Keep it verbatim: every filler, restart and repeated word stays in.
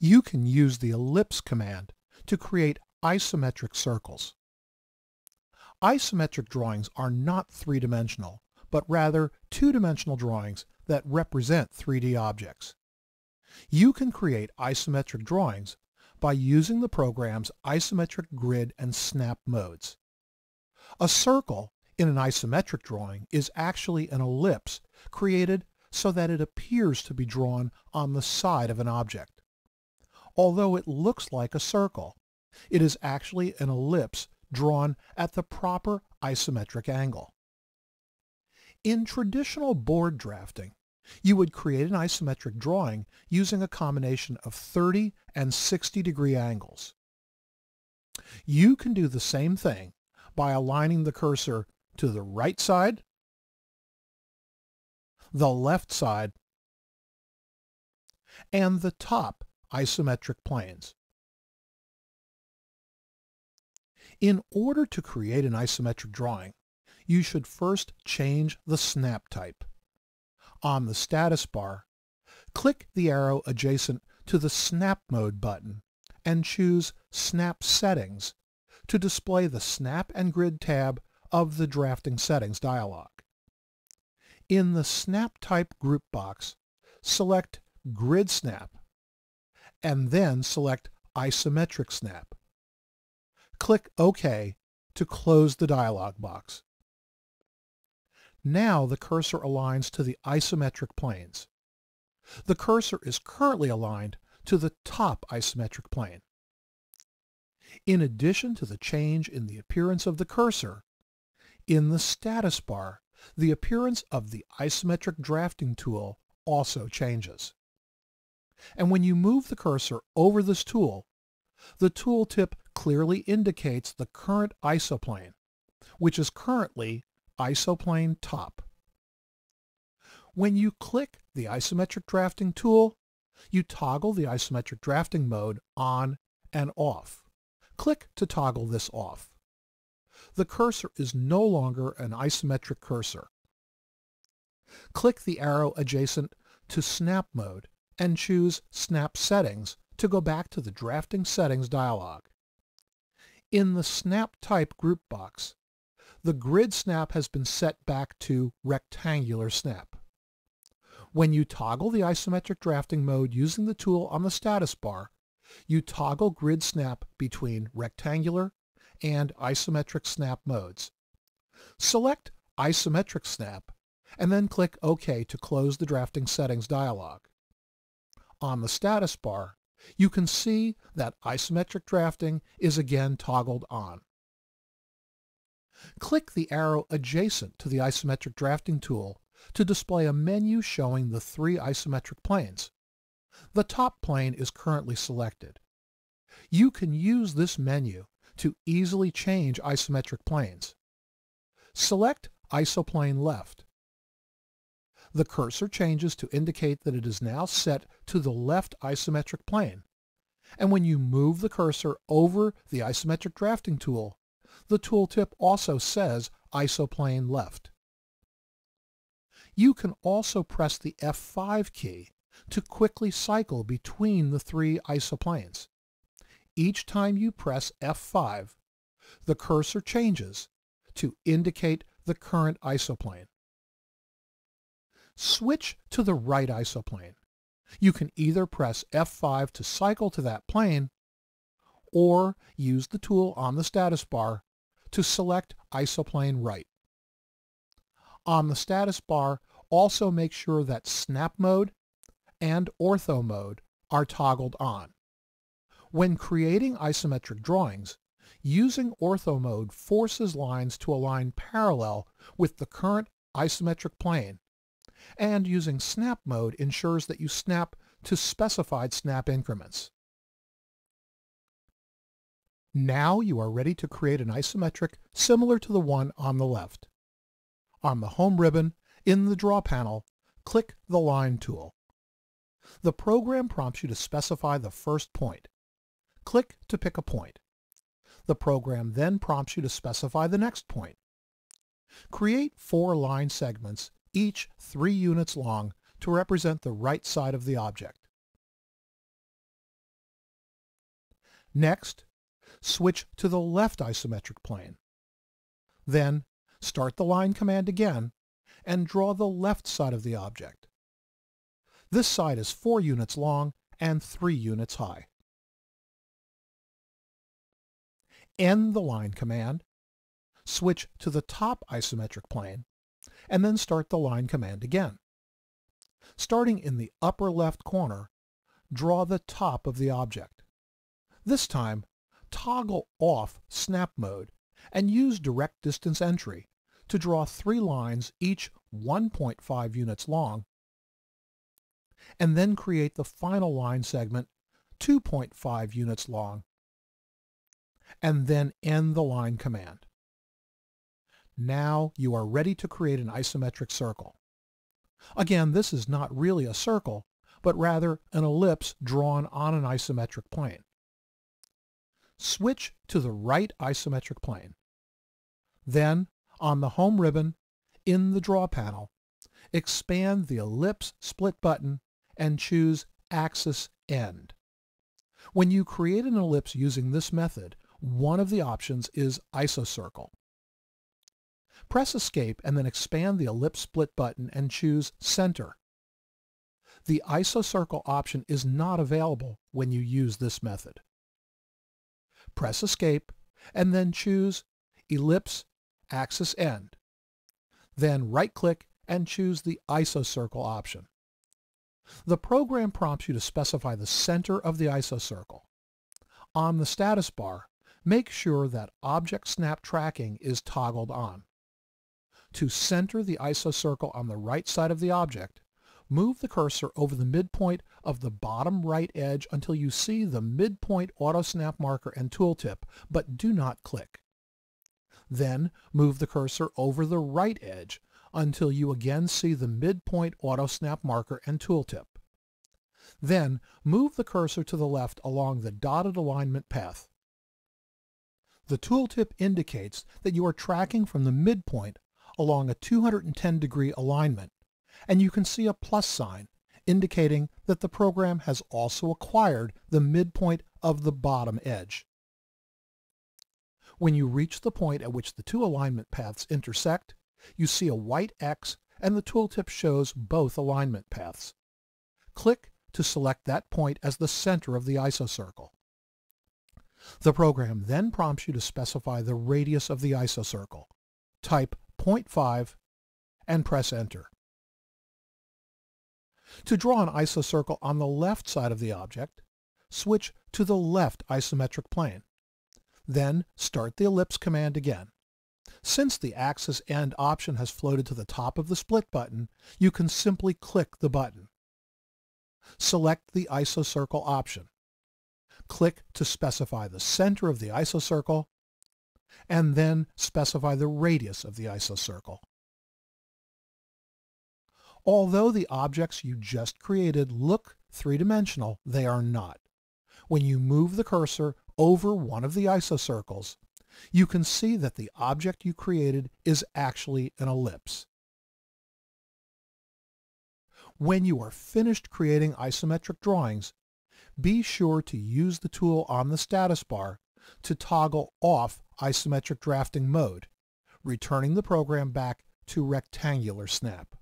you can use the ellipse command to create isometric circles. Isometric drawings are not three-dimensional, but rather two-dimensional drawings that represent three D objects. You can create isometric drawings by using the program's isometric grid and snap modes. A circle in an isometric drawing is actually an ellipse created so that it appears to be drawn on the side of an object. Although it looks like a circle, it is actually an ellipse drawn at the proper isometric angle. In traditional board drafting, you would create an isometric drawing using a combination of thirty and sixty degree angles. You can do the same thing by aligning the cursor to the right side, the left side, and the top isometric planes. In order to create an isometric drawing, you should first change the snap type. On the status bar, click the arrow adjacent to the Snap Mode button and choose Snap Settings to display the Snap and Grid tab of the Drafting Settings dialog. In the Snap Type group box, select Grid Snap and then select Isometric Snap. Click OK to close the dialog box. Now the cursor aligns to the isometric planes. The cursor is currently aligned to the top isometric plane. In addition to the change in the appearance of the cursor, in the status bar, the appearance of the isometric drafting tool also changes. And when you move the cursor over this tool, the tooltip clearly indicates the current isoplane, which is currently Isoplane Top. When you click the Isometric Drafting tool, you toggle the Isometric Drafting mode on and off. Click to toggle this off. The cursor is no longer an isometric cursor. Click the arrow adjacent to Snap Mode and choose Snap Settings to go back to the Drafting Settings dialog. In the Snap Type group box, the grid snap has been set back to rectangular snap. When you toggle the isometric drafting mode using the tool on the status bar, you toggle grid snap between rectangular and isometric snap modes. Select isometric snap and then click OK to close the drafting settings dialog. On the status bar, you can see that isometric drafting is again toggled on. Click the arrow adjacent to the isometric drafting tool to display a menu showing the three isometric planes. The top plane is currently selected. You can use this menu to easily change isometric planes. Select Isoplane Left. The cursor changes to indicate that it is now set to the left isometric plane. And when you move the cursor over the isometric drafting tool, the tooltip also says Isoplane Left. You can also press the F five key to quickly cycle between the three isoplanes. Each time you press F five, the cursor changes to indicate the current isoplane. Switch to the right isoplane. You can either press F five to cycle to that plane, or use the tool on the status bar to select Isoplane Right. On the status bar, also make sure that Snap Mode and Ortho Mode are toggled on. When creating isometric drawings, using Ortho Mode forces lines to align parallel with the current isometric plane, and using Snap Mode ensures that you snap to specified snap increments. Now you are ready to create an isometric similar to the one on the left. On the Home ribbon, in the Draw panel, click the Line tool. The program prompts you to specify the first point. Click to pick a point. The program then prompts you to specify the next point. Create four line segments, each three units long, to represent the right side of the object. Next, switch to the left isometric plane. Then, start the line command again and draw the left side of the object. This side is four units long and three units high. End the line command, switch to the top isometric plane, and then start the line command again. Starting in the upper left corner, draw the top of the object. This time, toggle off snap mode and use direct distance entry to draw three lines each one point five units long, and then create the final line segment two point five units long, and then end the line command. Now you are ready to create an isometric circle. Again, this is not really a circle, but rather an ellipse drawn on an isometric plane. Switch to the right isometric plane. Then, on the Home ribbon, in the Draw panel, expand the Ellipse Split button and choose Axis End. When you create an ellipse using this method, one of the options is Isocircle. Press Escape and then expand the Ellipse Split button and choose Center. The Isocircle option is not available when you use this method. Press Escape and then choose Ellipse Axis End. Then right-click and choose the Isocircle option. The program prompts you to specify the center of the isocircle. On the status bar, make sure that Object Snap Tracking is toggled on. To center the isocircle on the right side of the object, move the cursor over the midpoint of the bottom right edge until you see the midpoint auto snap marker and tooltip, but do not click. Then move the cursor over the right edge until you again see the midpoint auto snap marker and tooltip. Then move the cursor to the left along the dotted alignment path. The tooltip indicates that you are tracking from the midpoint along a two hundred ten degree alignment, and you can see a plus sign indicating that the program has also acquired the midpoint of the bottom edge. When you reach the point at which the two alignment paths intersect, you see a white X and the tooltip shows both alignment paths. Click to select that point as the center of the isocircle. The program then prompts you to specify the radius of the isocircle. Type zero point five and press Enter. To draw an isocircle on the left side of the object, switch to the left isometric plane. Then start the ellipse command again. Since the Axis End option has floated to the top of the Split button, you can simply click the button. Select the Isocircle option. Click to specify the center of the isocircle, and then specify the radius of the isocircle. Although the objects you just created look three-dimensional, they are not. When you move the cursor over one of the isocircles, you can see that the object you created is actually an ellipse. When you are finished creating isometric drawings, be sure to use the tool on the status bar to toggle off isometric drafting mode, returning the program back to rectangular snap.